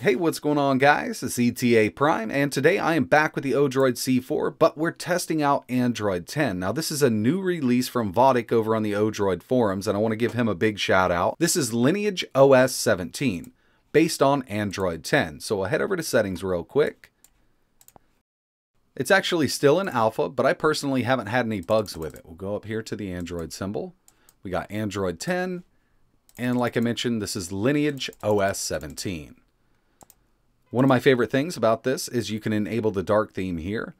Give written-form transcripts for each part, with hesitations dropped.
Hey, what's going on guys? It's ETA Prime, and today I am back with the Odroid C4, but we're testing out Android 10. Now this is a new release from Voodik over on the Odroid forums, and I want to give him a big shout out. This is Lineage OS 17, based on Android 10. So we'll head over to settings real quick. It's actually still in alpha, but I personally haven't had any bugs with it. We'll go up here to the Android symbol. We got Android 10, and like I mentioned, this is Lineage OS 17. One of my favorite things about this is you can enable the dark theme here.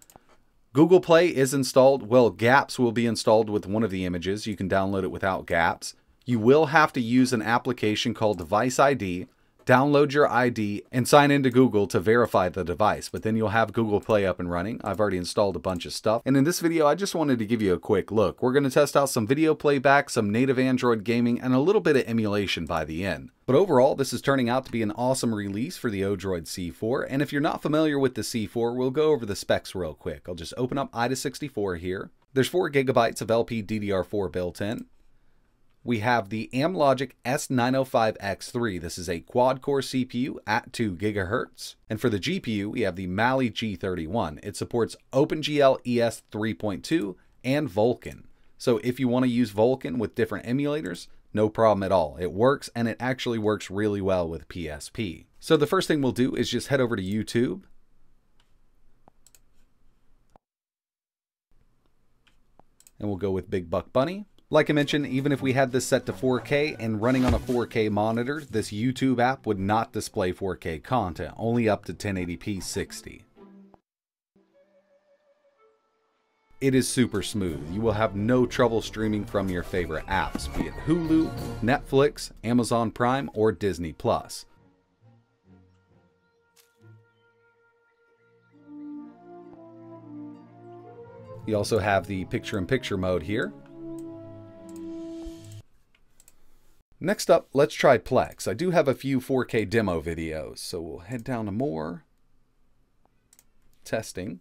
Google Play is installed. Well, GApps will be installed with one of the images. You can download it without GApps. You will have to use an application called Device ID, download your ID, and sign into Google to verify the device. But then you'll have Google Play up and running. I've already installed a bunch of stuff. And in this video, I just wanted to give you a quick look. We're going to test out some video playback, some native Android gaming, and a little bit of emulation by the end. But overall, this is turning out to be an awesome release for the Odroid C4, and if you're not familiar with the C4, we'll go over the specs real quick. I'll just open up IDA64 here. There's 4 GB of LPDDR4 built in. We have the Amlogic S905X3. This is a quad-core CPU at 2 GHz. And for the GPU, we have the Mali G31. It supports OpenGL ES 3.2 and Vulkan. So if you want to use Vulkan with different emulators, no problem at all. It works, and it actually works really well with PSP. So the first thing we'll do is just head over to YouTube. And we'll go with Big Buck Bunny. Like I mentioned, even if we had this set to 4K and running on a 4K monitor, this YouTube app would not display 4K content, only up to 1080p 60. It is super smooth. You will have no trouble streaming from your favorite apps, be it Hulu, Netflix, Amazon Prime, or Disney+. You also have the picture-in-picture mode here. Next up, let's try Plex. I do have a few 4K demo videos, so we'll head down to more. Testing.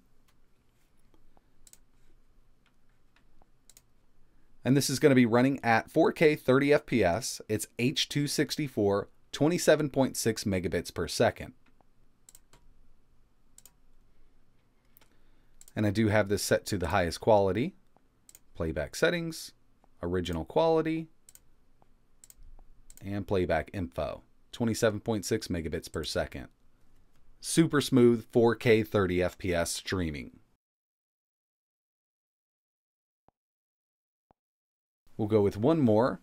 And this is going to be running at 4K 30 FPS. It's H.264, 27.6 megabits per second. And I do have this set to the highest quality. Playback settings, original quality, and playback info. 27.6 megabits per second. Super smooth 4K 30 FPS streaming. We'll go with one more.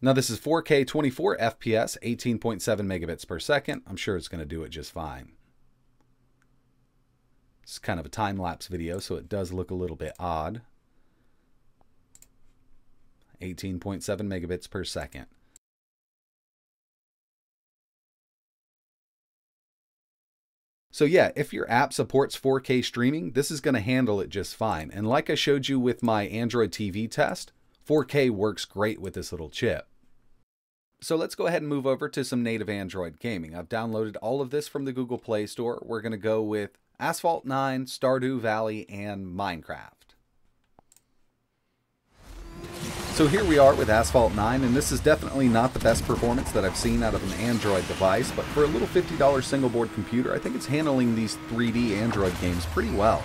Now this is 4K 24 FPS, 18.7 megabits per second. I'm sure it's going to do it just fine. It's kind of a time-lapse video, so it does look a little bit odd. 18.7 megabits per second. So yeah, if your app supports 4K streaming, this is going to handle it just fine. And like I showed you with my Android TV test, 4K works great with this little chip. So let's go ahead and move over to some native Android gaming. I've downloaded all of this from the Google Play Store. We're going to go with Asphalt 9, Stardew Valley, and Minecraft. So here we are with Asphalt 9, and this is definitely not the best performance that I've seen out of an Android device, but for a little $50 single board computer, I think it's handling these 3D Android games pretty well.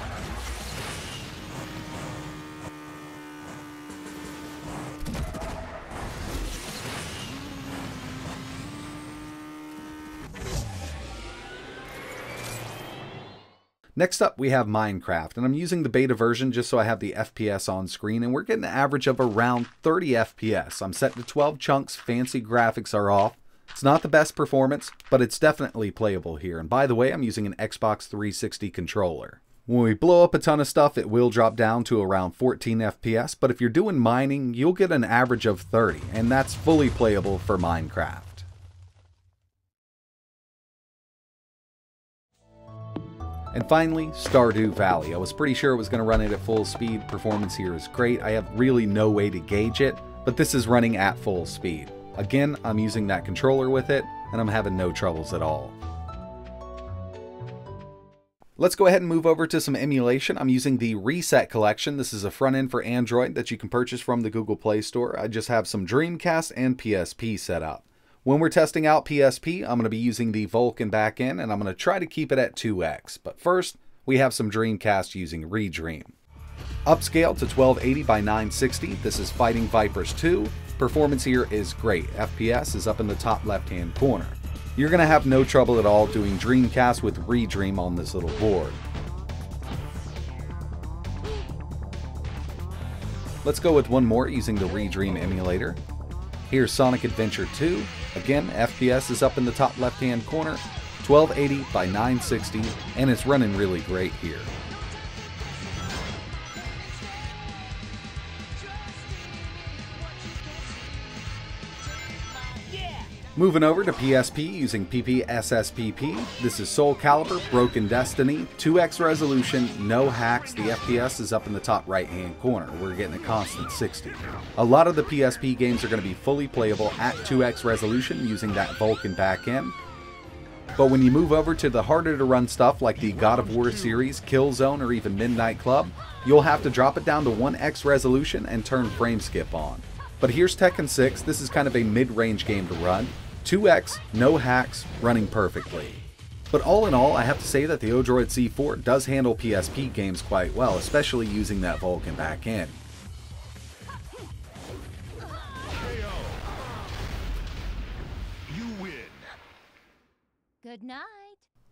Next up, we have Minecraft, and I'm using the beta version just so I have the FPS on screen, and we're getting an average of around 30 FPS. I'm set to 12 chunks, fancy graphics are off. It's not the best performance, but it's definitely playable here. And by the way, I'm using an Xbox 360 controller. When we blow up a ton of stuff, it will drop down to around 14 FPS, but if you're doing mining, you'll get an average of 30, and that's fully playable for Minecraft. And finally, Stardew Valley. I was pretty sure it was going to run it at full speed. Performance here is great. I have really no way to gauge it, but this is running at full speed. Again, I'm using that controller with it, and I'm having no troubles at all. Let's go ahead and move over to some emulation. I'm using the Reset Collection. This is a front end for Android that you can purchase from the Google Play Store. I just have some Dreamcast and PSP set up. When we're testing out PSP, I'm going to be using the Vulkan backend, and I'm going to try to keep it at 2x. But first, we have some Dreamcast using ReDream. Upscale to 1280 by 960. This is Fighting Vipers 2. Performance here is great. FPS is up in the top left-hand corner. You're going to have no trouble at all doing Dreamcast with ReDream on this little board. Let's go with one more using the ReDream emulator. Here's Sonic Adventure 2. Again, FPS is up in the top left-hand corner, 1280 by 960, and it's running really great here. Moving over to PSP using PPSSPP, this is Soul Calibur, Broken Destiny, 2x resolution, no hacks, the FPS is up in the top right-hand corner. We're getting a constant 60. A lot of the PSP games are going to be fully playable at 2x resolution using that Vulkan backend. But when you move over to the harder to run stuff like the God of War series, Killzone, or even Midnight Club, you'll have to drop it down to 1x resolution and turn frame skip on. But here's Tekken 6, this is kind of a mid-range game to run. 2x, no hacks, running perfectly. But all in all, I have to say that the Odroid C4 does handle PSP games quite well, especially using that Vulkan back end. You win. Good night.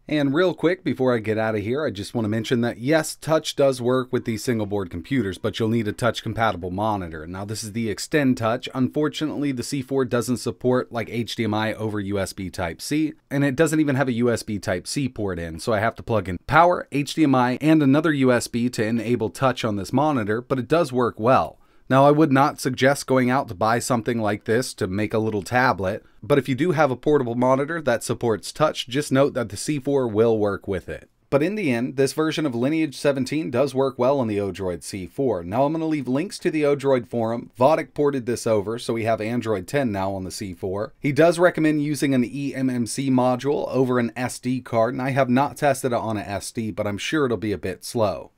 And real quick, before I get out of here, I just want to mention that yes, touch does work with these single board computers, but you'll need a touch compatible monitor. Now this is the Extend Touch. Unfortunately, the C4 doesn't support like HDMI over USB Type-C, and it doesn't even have a USB Type-C port in, so I have to plug in power, HDMI, and another USB to enable touch on this monitor, but it does work well. Now, I would not suggest going out to buy something like this to make a little tablet, but if you do have a portable monitor that supports touch, just note that the C4 will work with it. But in the end, this version of Lineage 17 does work well on the Odroid C4. Now, I'm going to leave links to the Odroid forum. Voodik ported this over, so we have Android 10 now on the C4. He does recommend using an eMMC module over an SD card, and I have not tested it on an SD, but I'm sure it'll be a bit slow.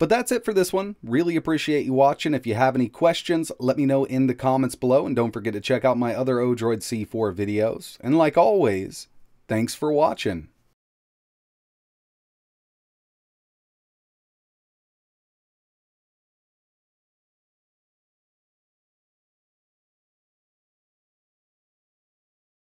But that's it for this one. Really appreciate you watching. If you have any questions, let me know in the comments below, and don't forget to check out my other Odroid C4 videos. And like always, thanks for watching.